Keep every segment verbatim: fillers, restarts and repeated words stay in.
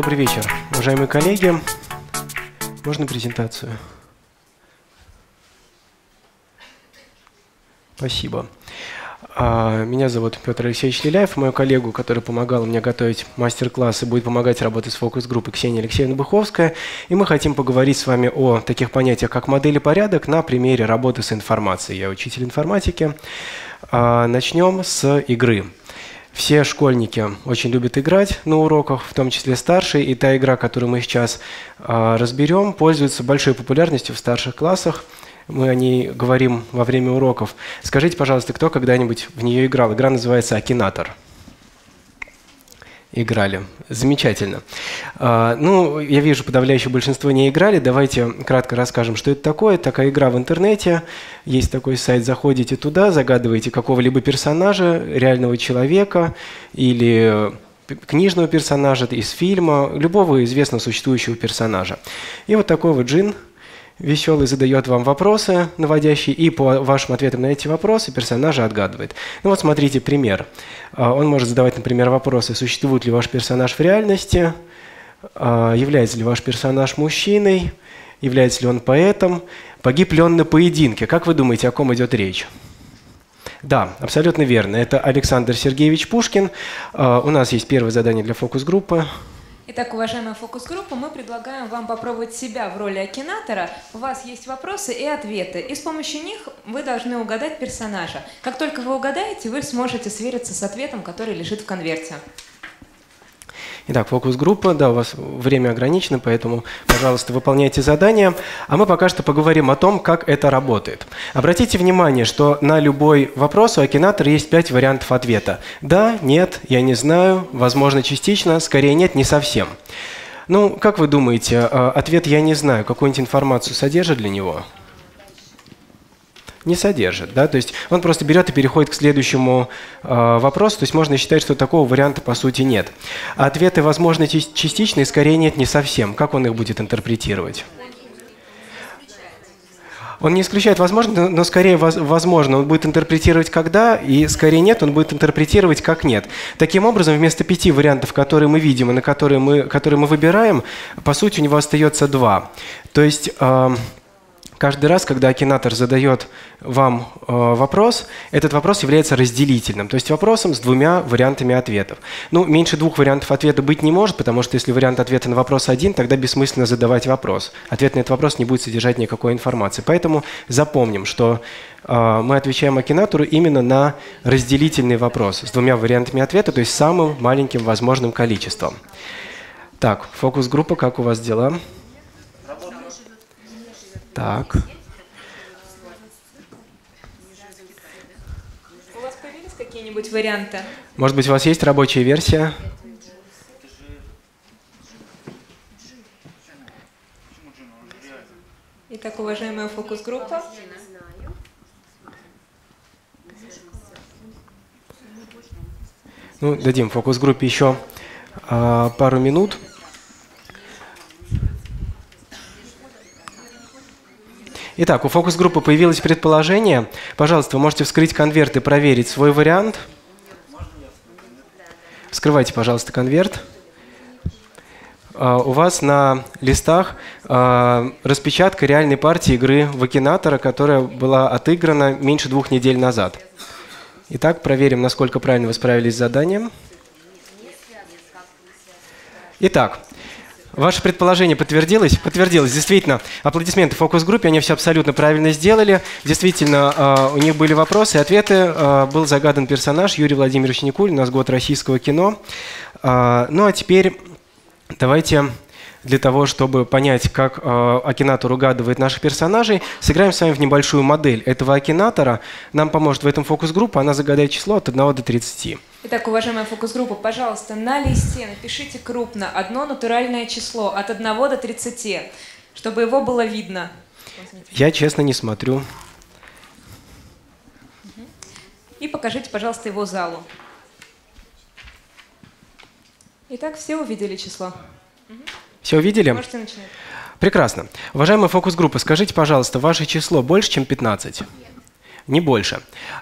Добрый вечер, уважаемые коллеги. Можно презентацию? Спасибо. Меня зовут Петр Алексеевич Леляев. Мою коллегу, которая помогала мне готовить мастер-класс и будет помогать работать с фокус-группой, Ксения Алексеевна Быховская. И мы хотим поговорить с вами о таких понятиях, как модель и порядок, на примере работы с информацией. Я учитель информатики. Начнем с игры. Все школьники очень любят играть на уроках, в том числе старшие. И та игра, которую мы сейчас разберем, пользуется большой популярностью в старших классах. Мы о ней говорим во время уроков. Скажите, пожалуйста, кто когда-нибудь в нее играл? Игра называется «Акинатор». Играли. Замечательно. Ну, я вижу, подавляющее большинство не играли. Давайте кратко расскажем, что это такое. Такая игра в интернете. Есть такой сайт, заходите туда, загадываете какого-либо персонажа, реального человека или книжного персонажа из фильма, любого известного существующего персонажа. И вот такой вот джин веселый задает вам вопросы наводящие, и по вашим ответам на эти вопросы персонажа отгадывает. Ну вот смотрите пример. Он может задавать, например, вопросы: существует ли ваш персонаж в реальности, является ли ваш персонаж мужчиной, является ли он поэтом, погиб ли он на поединке. Как вы думаете, о ком идет речь? Да, абсолютно верно. Это Александр Сергеевич Пушкин. У нас есть первое задание для фокус-группы. Итак, уважаемая фокус-группа, мы предлагаем вам попробовать себя в роли акинатора. У вас есть вопросы и ответы, и с помощью них вы должны угадать персонажа. Как только вы угадаете, вы сможете свериться с ответом, который лежит в конверте. Итак, фокус-группа, да, у вас время ограничено, поэтому, пожалуйста, выполняйте задание. А мы пока что поговорим о том, как это работает. Обратите внимание, что на любой вопрос у акинатора есть пять вариантов ответа. Да, нет, я не знаю, возможно, частично, скорее нет, не совсем. Ну, как вы думаете, ответ «я не знаю» какую-нибудь информацию содержит для него? Не содержит, да, то есть он просто берет и переходит к следующему э, вопросу, то есть можно считать, что такого варианта по сути нет. А ответы, возможно, частично и скорее нет, не совсем. Как он их будет интерпретировать? Он не исключает возможно, но скорее возможно. Он будет интерпретировать когда, и скорее нет, он будет интерпретировать как нет. Таким образом, вместо пяти вариантов, которые мы видим и на которые мы, которые мы выбираем, по сути у него остается два. То есть Э, Каждый раз, когда акинатор задает вам э, вопрос, этот вопрос является разделительным, то есть вопросом с двумя вариантами ответов. Ну, меньше двух вариантов ответа быть не может, потому что если вариант ответа на вопрос один, тогда бессмысленно задавать вопрос. Ответ на этот вопрос не будет содержать никакой информации. Поэтому запомним, что э, мы отвечаем акинатору именно на разделительный вопрос с двумя вариантами ответа, то есть самым маленьким возможным количеством. Так, фокус-группа, как у вас дела? Так. У вас появились какие-нибудь варианты? Может быть, у вас есть рабочая версия? Итак, уважаемая фокус-группа. Ну, дадим фокус-группе еще а, пару минут. Итак, у фокус-группы появилось предположение. Пожалуйста, вы можете вскрыть конверт и проверить свой вариант. Вскрывайте, пожалуйста, конверт. У вас на листах распечатка реальной партии игры в акинатора, которая была отыграна меньше двух недель назад. Итак, проверим, насколько правильно вы справились с заданием. Итак. Ваше предположение подтвердилось? Подтвердилось. Действительно, аплодисменты фокус-группе, они все абсолютно правильно сделали. Действительно, у них были вопросы и ответы. Был загадан персонаж Юрий Владимирович Никулин, у нас год российского кино. Ну а теперь давайте для того, чтобы понять, как акинатор угадывает наших персонажей, сыграем с вами в небольшую модель этого акинатора. Нам поможет в этом фокус-группа, она загадает число от одного до тридцати. Итак, уважаемая фокус-группа, пожалуйста, на листе напишите крупно одно натуральное число от одного до тридцати, чтобы его было видно. Я, честно, не смотрю. И покажите, пожалуйста, его залу. Итак, все увидели число? Все увидели? Можете начинать. Прекрасно. Уважаемая фокус-группа, скажите, пожалуйста, ваше число больше, чем пятнадцать? Нет. Не больше.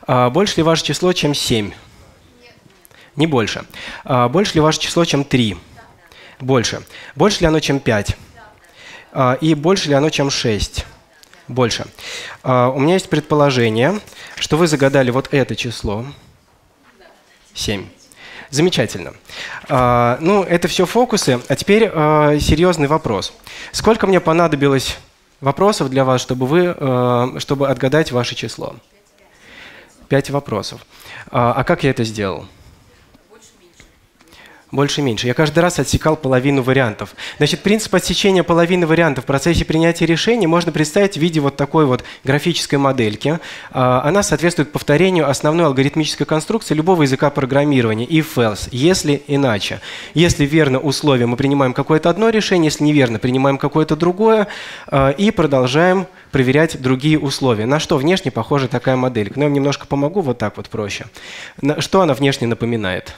А больше ли ваше число, чем семь? Не больше. А больше ли ваше число, чем три? Да. Больше. Больше ли оно, чем пять? И больше ли оно, чем шесть? Больше. У меня есть предположение, что вы загадали вот это число. семь. Замечательно. Ну, это все фокусы. А теперь серьезный вопрос. Сколько мне понадобилось вопросов для вас, чтобы, вы, чтобы отгадать ваше число? Пять вопросов. А как я это сделал? Больше-меньше. Я каждый раз отсекал половину вариантов. Значит, принцип отсечения половины вариантов в процессе принятия решения можно представить в виде вот такой вот графической модельки. Она соответствует повторению основной алгоритмической конструкции любого языка программирования if-else, если иначе. Если верно условие, мы принимаем какое-то одно решение, если неверно, принимаем какое-то другое и продолжаем проверять другие условия. На что внешне похожа такая моделька? Но я вам немножко помогу, вот так вот проще. Что она внешне напоминает?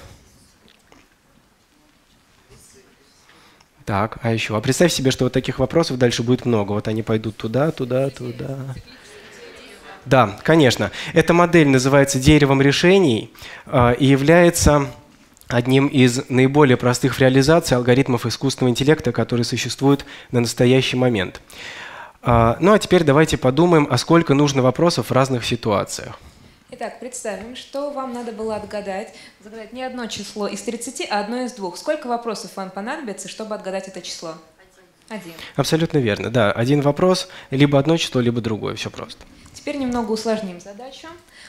Так, а еще. А представь себе, что вот таких вопросов дальше будет много. Вот они пойдут туда, туда, туда. Да, конечно. Эта модель называется деревом решений и является одним из наиболее простых в реализации алгоритмов искусственного интеллекта, которые существуют на настоящий момент. Ну а теперь давайте подумаем, а сколько нужно вопросов в разных ситуациях. Итак, представим, что вам надо было отгадать. Загадать не одно число из тридцати, а одно из двух. Сколько вопросов вам понадобится, чтобы отгадать это число? Один. Один. Абсолютно верно. Да, один вопрос, либо одно число, либо другое. Все просто. Теперь немного усложним задачу.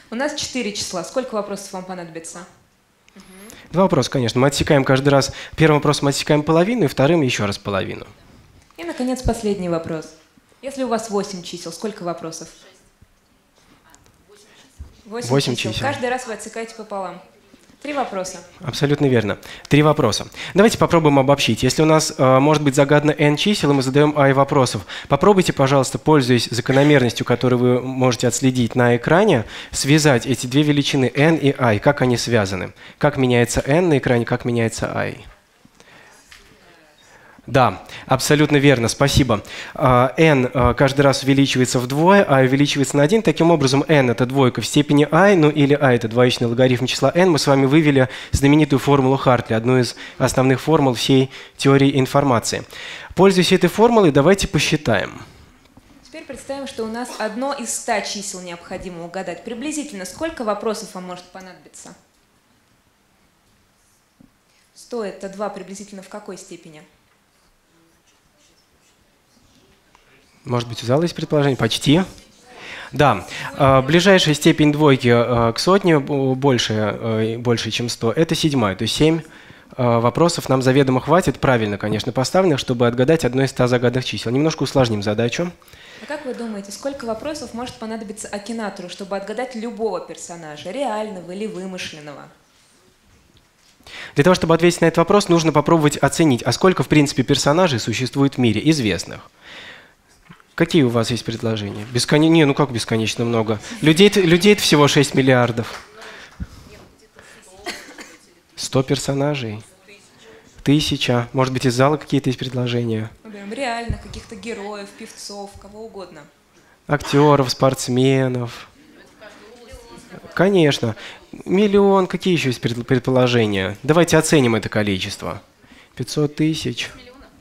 У нас четыре числа. Сколько вопросов вам понадобится? Два вопроса, конечно. Мы отсекаем каждый раз. Первым вопросом отсекаем половину, и вторым еще раз половину. И, наконец, последний вопрос. Если у вас восемь чисел, сколько вопросов? восемь чисел. чисел. Каждый раз вы отсекаете пополам. Три вопроса. Абсолютно верно. Три вопроса. Давайте попробуем обобщить. Если у нас э, может быть загадано n чисел, и мы задаем i вопросов, попробуйте, пожалуйста, пользуясь закономерностью, которую вы можете отследить на экране, связать эти две величины n и i. Как они связаны? Как меняется n на экране, как меняется i? Да, абсолютно верно, спасибо. n каждый раз увеличивается вдвое, i увеличивается на один. Таким образом, n – это двойка в степени i, ну или i – это двоичный логарифм числа n. Мы с вами вывели знаменитую формулу Хартли, одну из основных формул всей теории информации. Пользуясь этой формулой, давайте посчитаем. Теперь представим, что у нас одно из ста чисел необходимо угадать. Приблизительно сколько вопросов вам может понадобиться? сто – это два приблизительно в какой степени? Может быть, у зала есть предположение? Почти. Да. Ближайшая степень двойки к сотне больше, больше чем сто. Это седьмая. То есть семь вопросов нам заведомо хватит, правильно, конечно, поставленных, чтобы отгадать одно из ста загаданных чисел. Немножко усложним задачу. А как вы думаете, сколько вопросов может понадобиться Акинатору, чтобы отгадать любого персонажа, реального или вымышленного? Для того, чтобы ответить на этот вопрос, нужно попробовать оценить, а сколько, в принципе, персонажей существует в мире, известных. Какие у вас есть предложения? Бесконечно, не, ну как бесконечно много? Людей, людей всего шесть миллиардов. сто персонажей. Тысяча. Может быть, из зала какие-то есть предложения? Реально, каких-то героев, певцов, кого угодно. Актеров, спортсменов. Конечно. Миллион. Какие еще есть предположения? Давайте оценим это количество. пятьсот тысяч.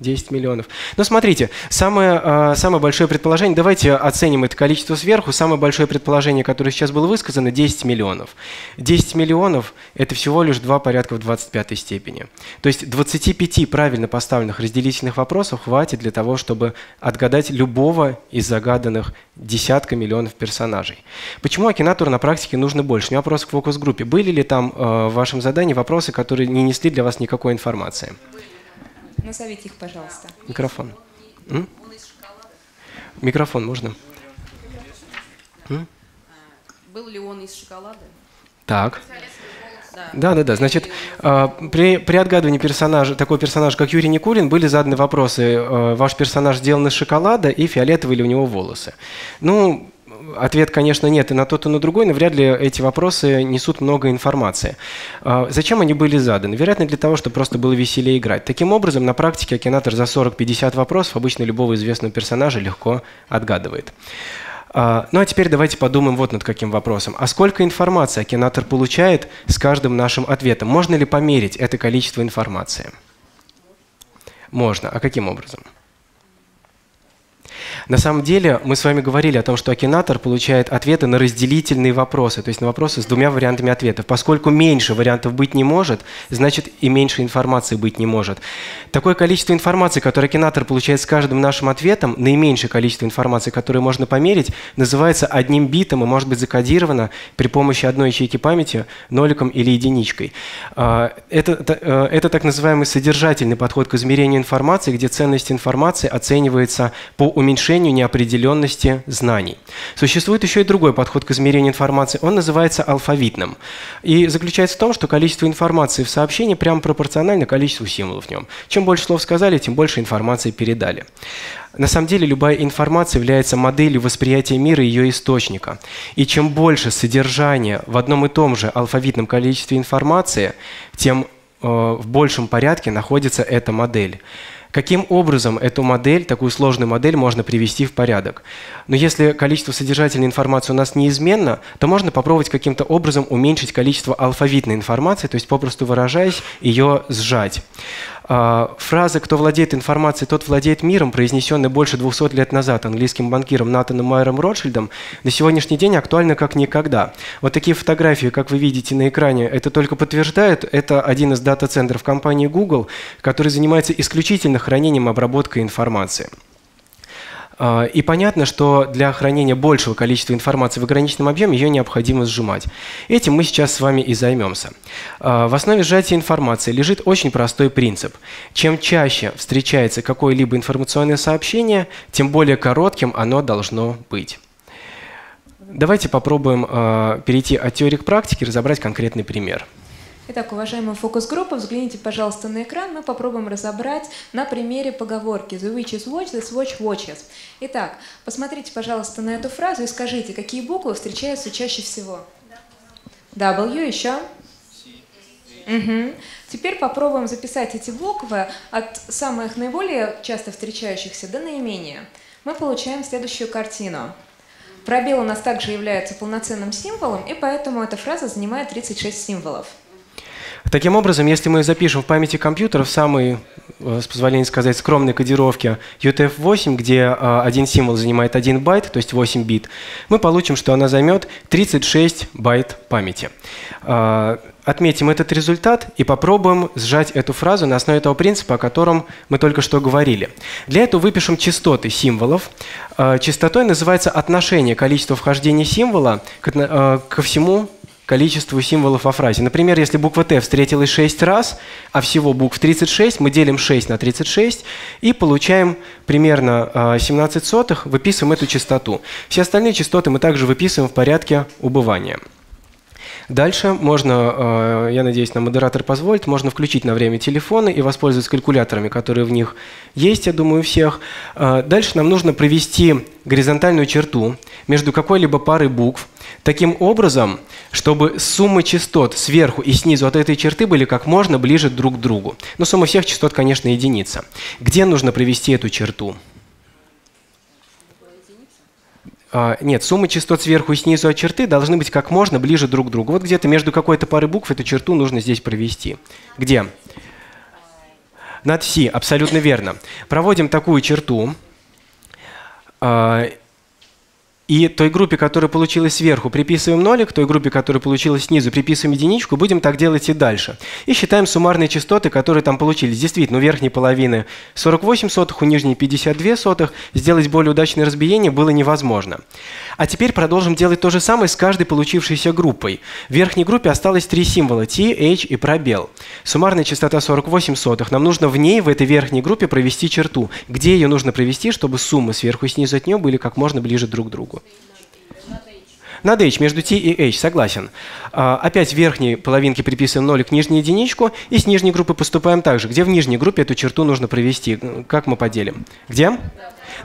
десять миллионов. Но смотрите, самое, самое большое предположение, давайте оценим это количество сверху, самое большое предположение, которое сейчас было высказано, десять миллионов. десять миллионов – это всего лишь два порядка в двадцать пятой степени. То есть двадцати пяти правильно поставленных разделительных вопросов хватит для того, чтобы отгадать любого из загаданных десятка миллионов персонажей. Почему Акинатору на практике нужно больше? У меня вопрос к фокус-группе. Были ли там в вашем задании вопросы, которые не несли для вас никакой информации? Назовите их, пожалуйста. Микрофон. М? Микрофон можно? М? Был ли он из шоколада? Так. Да-да-да. Значит, при, при отгадывании персонажа, такого персонажа, как Юрий Никулин, были заданы вопросы. Ваш персонаж сделан из шоколада и фиолетовые ли у него волосы? Ну, ответ, конечно, нет и на тот, и на другой, но вряд ли эти вопросы несут много информации. Зачем они были заданы? Вероятно, для того, чтобы просто было веселее играть. Таким образом, на практике Акинатор за сорок-пятьдесят вопросов обычно любого известного персонажа легко отгадывает. Ну а теперь давайте подумаем вот над каким вопросом. А сколько информации Акинатор получает с каждым нашим ответом? Можно ли померить это количество информации? Можно. А каким образом? На самом деле мы с вами говорили о том, что акинатор получает ответы на разделительные вопросы, то есть на вопросы с двумя вариантами ответов. Поскольку меньше вариантов быть не может, значит и меньше информации быть не может. Такое количество информации, которое акинатор получает с каждым нашим ответом, наименьшее количество информации, которое можно померить, называется одним битом и может быть закодировано при помощи одной ячейки памяти ноликом или единичкой. Это, это, это так называемый содержательный подход к измерению информации, где ценность информации оценивается по уменьшению неопределенности знаний. Существует еще и другой подход к измерению информации. Он называется алфавитным. И заключается в том, что количество информации в сообщении прямо пропорционально количеству символов в нем. Чем больше слов сказали, тем больше информации передали. На самом деле любая информация является моделью восприятия мира и ее источника. И чем больше содержания в одном и том же алфавитном количестве информации, тем э, в большем порядке находится эта модель. Каким образом эту модель, такую сложную модель, можно привести в порядок? Но если количество содержательной информации у нас неизменно, то можно попробовать каким-то образом уменьшить количество алфавитной информации, то есть, попросту выражаясь, ее сжать. Фраза «кто владеет информацией, тот владеет миром», произнесенная больше двухсот лет назад английским банкиром Натаном Майером Ротшильдом, на сегодняшний день актуальна как никогда. Вот такие фотографии, как вы видите на экране, это только подтверждает. Это один из дата-центров компании Google, который занимается исключительно хранением и обработкой информации. И понятно, что для хранения большего количества информации в ограниченном объеме ее необходимо сжимать. Этим мы сейчас с вами и займемся. В основе сжатия информации лежит очень простой принцип. Чем чаще встречается какое-либо информационное сообщение, тем более коротким оно должно быть. Давайте попробуем перейти от теории к практике и разобрать конкретный пример. Итак, уважаемая фокус-группа, взгляните, пожалуйста, на экран. Мы попробуем разобрать на примере поговорки «The witch is watch, the swatch watches». Итак, посмотрите, пожалуйста, на эту фразу и скажите, какие буквы встречаются чаще всего? W еще? Угу. Теперь попробуем записать эти буквы от самых наиболее часто встречающихся до наименее. Мы получаем следующую картину. Пробел у нас также является полноценным символом, и поэтому эта фраза занимает тридцать шесть символов. Таким образом, если мы запишем в памяти компьютера в самой, с позволения сказать, скромной кодировке ю ти эф восемь, где один символ занимает один байт, то есть восемь бит, мы получим, что она займет тридцать шесть байт памяти. Отметим этот результат и попробуем сжать эту фразу на основе того принципа, о котором мы только что говорили. Для этого выпишем частоты символов. Частотой называется отношение количества вхождений символа ко всему количеству символов во фразе. Например, если буква Т встретилась шесть раз, а всего букв тридцать шесть, мы делим шесть на тридцать шесть и получаем примерно семнадцать сотых, выписываем эту частоту. Все остальные частоты мы также выписываем в порядке убывания. Дальше можно, я надеюсь, нам модератор позволит, можно включить на время телефоны и воспользоваться калькуляторами, которые в них есть, я думаю, у всех. Дальше нам нужно провести горизонтальную черту между какой-либо парой букв таким образом, чтобы суммы частот сверху и снизу от этой черты были как можно ближе друг к другу. Но сумма всех частот, конечно, единица. Где нужно провести эту черту? Нет, суммы частот сверху и снизу от черты должны быть как можно ближе друг к другу. Вот где-то между какой-то парой букв эту черту нужно здесь провести. Где? Над «си», абсолютно верно. Проводим такую черту. И той группе, которая получилась сверху, приписываем нолик, той группе, которая получилась снизу, приписываем единичку, будем так делать и дальше. И считаем суммарные частоты, которые там получились. Действительно, у верхней половины сорок восемь сотых, у нижней пятьдесят два сотых. Сделать более удачное разбиение было невозможно. А теперь продолжим делать то же самое с каждой получившейся группой. В верхней группе осталось три символа – T, H и пробел. Суммарная частота сорок восемь сотых. Нам нужно в ней, в этой верхней группе, провести черту. Где ее нужно провести, чтобы суммы сверху и снизу от нее были как можно ближе друг к другу? Над H, между T и H, согласен. Опять в верхней половинке приписываем нолик к нижней единичку, и с нижней группы поступаем так же. Где в нижней группе эту черту нужно провести? Как мы поделим? Где?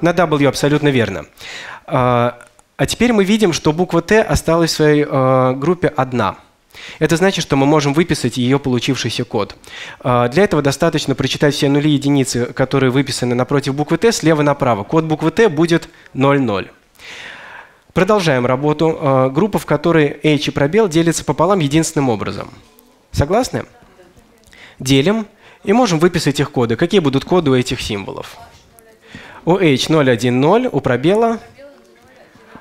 На W, абсолютно верно. А теперь мы видим, что буква T осталась в своей группе одна. Это значит, что мы можем выписать ее получившийся код. Для этого достаточно прочитать все нули и единицы, которые выписаны напротив буквы T, слева направо. Код буквы T будет ноль ноль. Продолжаем работу. Группа, в которой H и пробел делятся пополам единственным образом. Согласны? Делим. И можем выписать их коды. Какие будут коды у этих символов? У H ноль один ноль, у пробела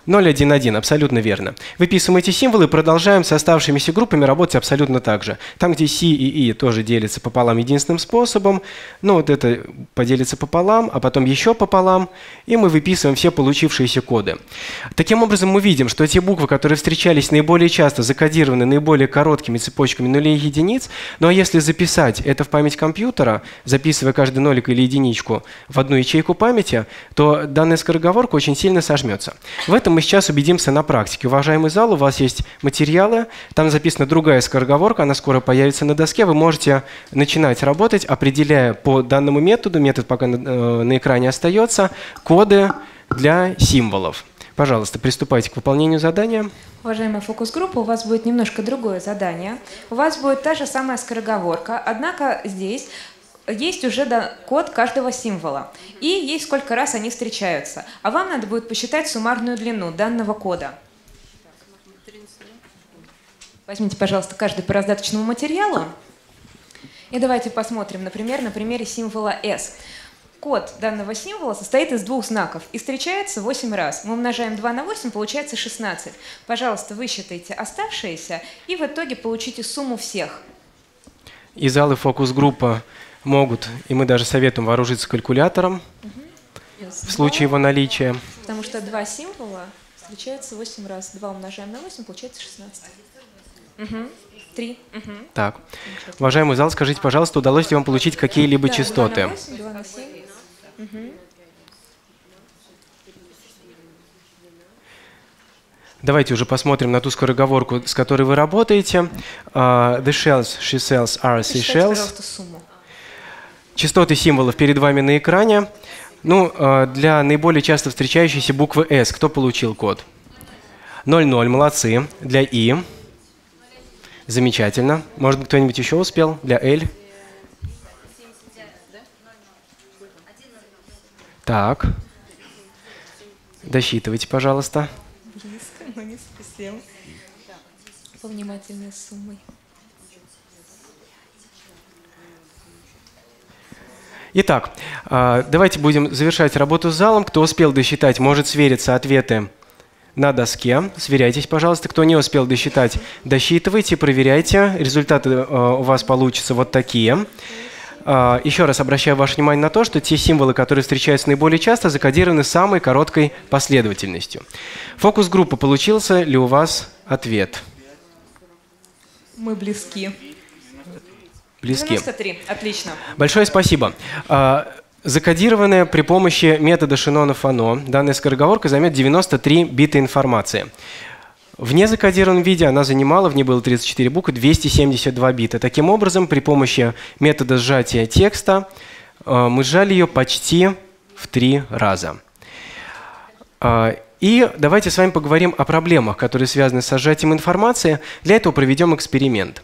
ноль один один, абсолютно верно. Выписываем эти символы и продолжаем с оставшимися группами работать абсолютно так же. Там, где C и I тоже делятся пополам единственным способом, ну вот это поделится пополам, а потом еще пополам, и мы выписываем все получившиеся коды. Таким образом, мы видим, что те буквы, которые встречались наиболее часто, закодированы наиболее короткими цепочками нулей и единиц, ну а если записать это в память компьютера, записывая каждый нолик или единичку в одну ячейку памяти, то данная скороговорка очень сильно сожмется. В этом мы сейчас убедимся на практике. Уважаемый зал, у вас есть материалы, там записана другая скороговорка, она скоро появится на доске, вы можете начинать работать, определяя по данному методу, метод пока на экране остается, коды для символов. Пожалуйста, приступайте к выполнению задания. Уважаемая фокус-группа, у вас будет немножко другое задание. У вас будет та же самая скороговорка, однако здесь есть уже код каждого символа, и есть сколько раз они встречаются. А вам надо будет посчитать суммарную длину данного кода. Возьмите, пожалуйста, каждый по раздаточному материалу. И давайте посмотрим, например, на примере символа S. Код данного символа состоит из двух знаков и встречается восемь раз. Мы умножаем два на восемь, получается шестнадцать. Пожалуйста, высчитайте оставшиеся и в итоге получите сумму всех. И залы фокус-группа могут, и мы даже советуем вооружиться калькулятором угу. в случае его наличия. Потому что два символа встречаются восемь раз. два умножаем на восемь, получается шестнадцать. Угу. три. Угу. Так. Уважаемый зал, скажите, пожалуйста, удалось ли вам получить какие-либо да, частоты? два на восемь, два на семь. Угу. Давайте уже посмотрим на ту скороговорку, с которой вы работаете. Uh, the shells, she sells, are seashells. Частоты символов перед вами на экране. Ну, для наиболее часто встречающейся буквы S. Кто получил код? ноль ноль, молодцы. Для I. Замечательно. Может быть, кто-нибудь еще успел? Для L. Так. Досчитывайте, пожалуйста. Близко, но не совсем. Повнимательнее с суммой. Итак, давайте будем завершать работу с залом. Кто успел досчитать, может свериться ответы на доске. Сверяйтесь, пожалуйста. Кто не успел досчитать, досчитывайте, проверяйте. Результаты у вас получатся вот такие. Еще раз обращаю ваше внимание на то, что те символы, которые встречаются наиболее часто, закодированы самой короткой последовательностью. Фокус-группа, получился ли у вас ответ? Мы близки. Близки. девяносто три. Отлично. Большое спасибо. Закодированная при помощи метода Шеннона-Фано данная скороговорка займет девяносто три бита информации. В незакодированном виде она занимала, в ней было тридцать четыре буквы, двести семьдесят два бита. Таким образом, при помощи метода сжатия текста мы сжали ее почти в три раза. И давайте с вами поговорим о проблемах, которые связаны со сжатием информации. Для этого проведем эксперимент.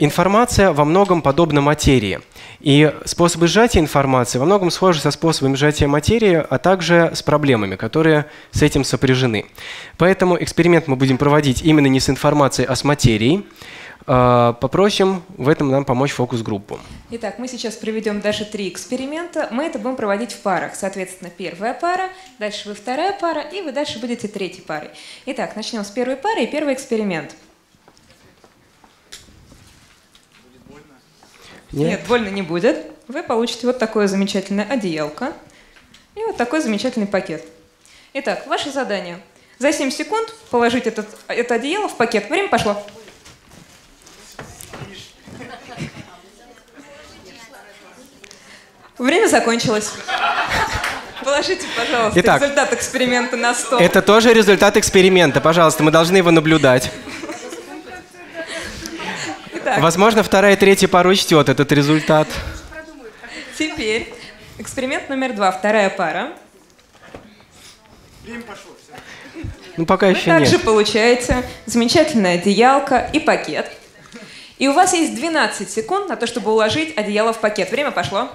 Информация во многом подобна материи, и способы сжатия информации во многом схожи со способами сжатия материи, а также с проблемами, которые с этим сопряжены. Поэтому эксперимент мы будем проводить именно не с информацией, а с материей. Попросим в этом нам помочь фокус-группу. Итак, мы сейчас проведем даже три эксперимента. Мы это будем проводить в парах. Соответственно, первая пара, дальше вы вторая пара, и вы дальше будете третьей парой. Итак, начнем с первой пары и первый эксперимент. Нет. Нет, больно не будет. Вы получите вот такое замечательное одеялко и вот такой замечательный пакет. Итак, ваше задание. За семь секунд положить этот, это одеяло в пакет. Время пошло. Время закончилось. Положите, пожалуйста, Итак, результат эксперимента на стол. Это тоже результат эксперимента. Пожалуйста, мы должны его наблюдать. Так. Возможно, вторая и третья пара учтет этот результат. Теперь эксперимент номер два, вторая пара. Время пошло. Ну, пока Вы еще также нет. получаете замечательное одеялко и пакет. И у вас есть двенадцать секунд на то, чтобы уложить одеяло в пакет. Время пошло.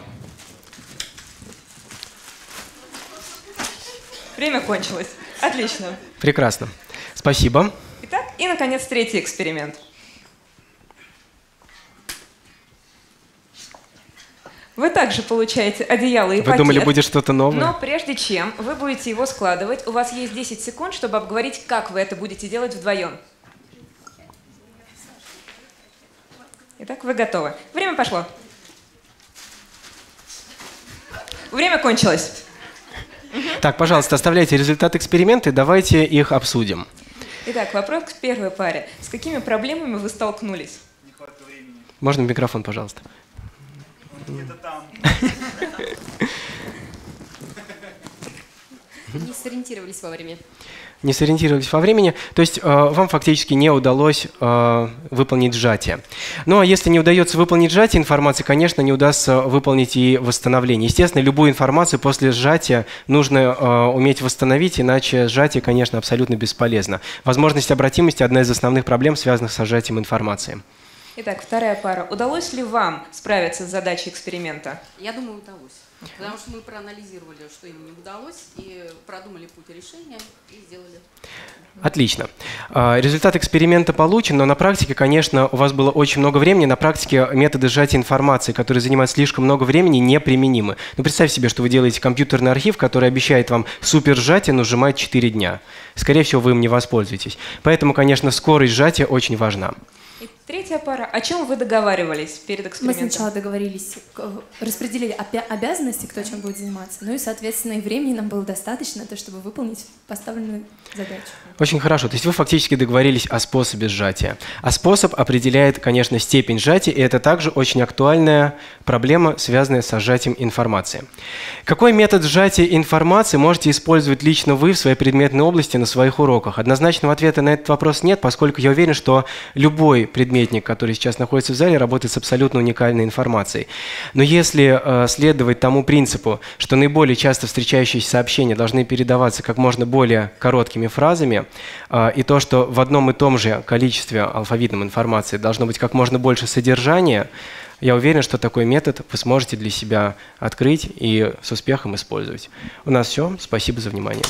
Время кончилось. Отлично. Прекрасно. Спасибо. Итак, и, наконец, третий эксперимент. Вы также получаете одеяло и вы пакет. Вы думали, будет что-то новое? Но прежде чем вы будете его складывать, у вас есть десять секунд, чтобы обговорить, как вы это будете делать вдвоем. Итак, вы готовы. Время пошло. Время кончилось. Так, пожалуйста, оставляйте результаты эксперимента и давайте их обсудим. Итак, вопрос к первой паре. С какими проблемами вы столкнулись? Не хватит времени. Можно микрофон, пожалуйста? Где-то там. Не сориентировались во времени. Не сориентировались во времени. То есть э, вам фактически не удалось э, выполнить сжатие. Ну а если не удается выполнить сжатие информации, конечно, не удастся выполнить и восстановление. Естественно, любую информацию после сжатия нужно э, уметь восстановить, иначе сжатие, конечно, абсолютно бесполезно. Возможность обратимости – одна из основных проблем, связанных с сжатием информации. Итак, вторая пара. Удалось ли вам справиться с задачей эксперимента? Я думаю, удалось. Потому что мы проанализировали, что им не удалось, и продумали путь решения, и сделали. Отлично. Результат эксперимента получен, но на практике, конечно, у вас было очень много времени. На практике методы сжатия информации, которые занимают слишком много времени, неприменимы. Ну, представь себе, что вы делаете компьютерный архив, который обещает вам супер сжатие, но сжимает четыре дня. Скорее всего, вы им не воспользуетесь. Поэтому, конечно, скорость сжатия очень важна. Третья пара. О чем вы договаривались перед экспериментом? Мы сначала договорились, распределили обязанности, кто чем будет заниматься, ну и, соответственно, и времени нам было достаточно, чтобы выполнить поставленную задачу. Очень хорошо. То есть вы фактически договорились о способе сжатия. А способ определяет, конечно, степень сжатия, и это также очень актуальная проблема, связанная со сжатием информации. Какой метод сжатия информации можете использовать лично вы в своей предметной области на своих уроках? Однозначного ответа на этот вопрос нет, поскольку я уверен, что любой предмет, который сейчас находится в зале, работает с абсолютно уникальной информацией. Но если э, следовать тому принципу, что наиболее часто встречающиеся сообщения должны передаваться как можно более короткими фразами, э, и то, что в одном и том же количестве алфавитной информации должно быть как можно больше содержания, я уверен, что такой метод вы сможете для себя открыть и с успехом использовать. У нас все. Спасибо за внимание.